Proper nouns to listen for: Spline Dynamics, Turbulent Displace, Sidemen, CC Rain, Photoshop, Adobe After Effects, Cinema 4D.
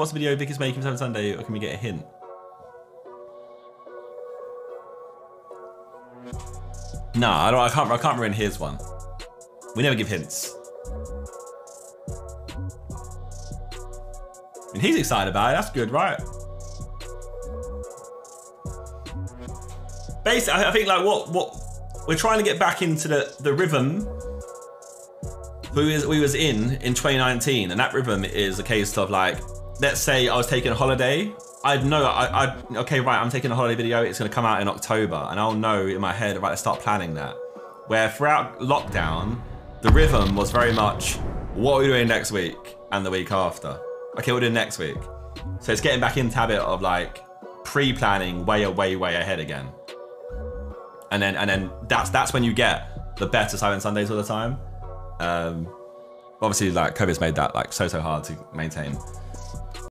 What's the video Vic is making for Sunday, or can we get a hint? Nah, I can't ruin his one. We never give hints. And he's excited about it, that's good, right? Basically, I think like what we're trying to get back into the rhythm we was in 2019, and that rhythm is a case of like, let's say I was taking a holiday. I'd know, okay, right, I'm taking a holiday video, it's gonna come out in October, and I'll know in my head, right, I start planning that. Where throughout lockdown, the rhythm was very much, what are we doing next week and the week after? Okay, we'll do next week. So it's getting back into habit of like pre-planning way ahead again. And then that's when you get the better Sidemen Sundays all the time. Obviously like COVID's made that like so hard to maintain.